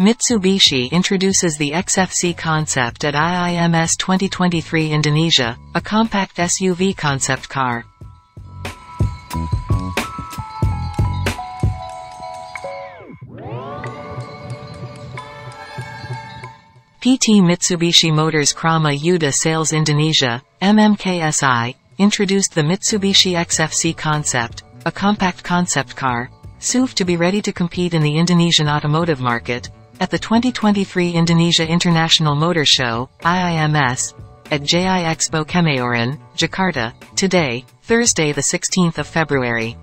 Mitsubishi introduces the XFC concept at IIMS 2023 Indonesia, a compact SUV concept car. PT Mitsubishi Motors Krama Yudha Sales Indonesia, MMKSI, introduced the Mitsubishi XFC concept, a compact concept car, SUV to be ready to compete in the Indonesian automotive market, at the 2023 Indonesia International Motor Show, IIMS, at JIEXPO Kemayoran, Jakarta, today, Thursday the 16th of February.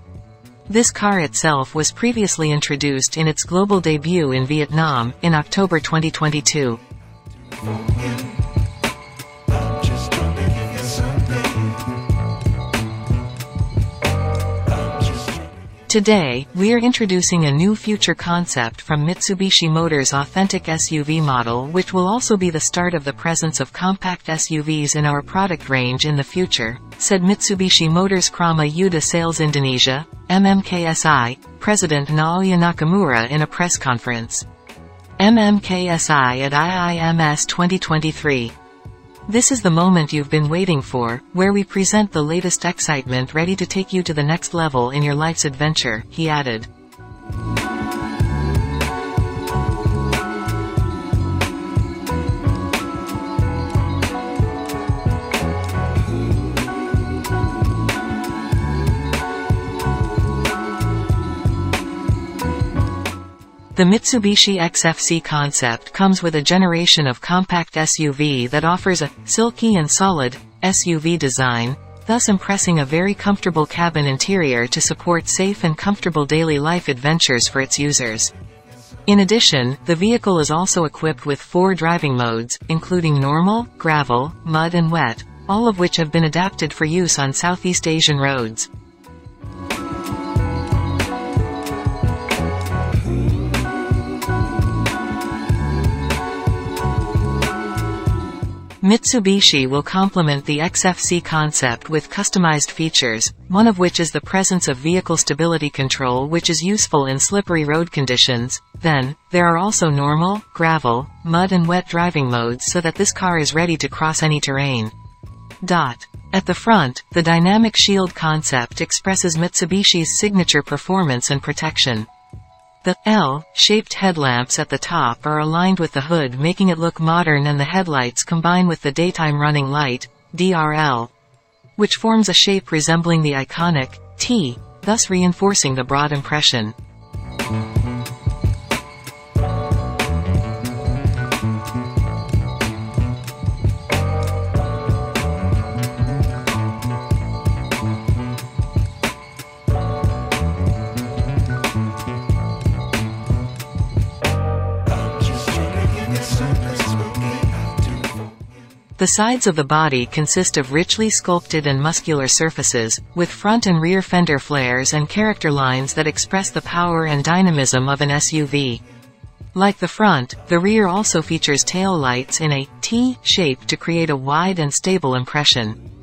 This car itself was previously introduced in its global debut in Vietnam, in October 2022. Today, we're introducing a new future concept from Mitsubishi Motors' authentic SUV model, which will also be the start of the presence of compact SUVs in our product range in the future, said Mitsubishi Motors Krama Yudha Sales Indonesia, MMKSI, President Naoya Nakamura in a press conference. MMKSI at IIMS 2023. This is the moment you've been waiting for, where we present the latest excitement ready to take you to the next level in your life's adventure, he added. The Mitsubishi XFC concept comes with a generation of compact SUV that offers a silky and solid SUV design, thus impressing a very comfortable cabin interior to support safe and comfortable daily life adventures for its users. In addition, the vehicle is also equipped with 4 driving modes, including normal, gravel, mud and wet, all of which have been adapted for use on Southeast Asian roads. Mitsubishi will complement the XFC concept with customized features, one of which is the presence of vehicle stability control, which is useful in slippery road conditions. Then, there are also normal, gravel, mud and wet driving modes so that this car is ready to cross any terrain. At the front, the Dynamic Shield concept expresses Mitsubishi's signature performance and protection. The L-shaped headlamps at the top are aligned with the hood, making it look modern, and the headlights combine with the daytime running light, DRL, which forms a shape resembling the iconic T, thus reinforcing the broad impression. The sides of the body consist of richly sculpted and muscular surfaces, with front and rear fender flares and character lines that express the power and dynamism of an SUV. Like the front, the rear also features tail lights in a T shape to create a wide and stable impression.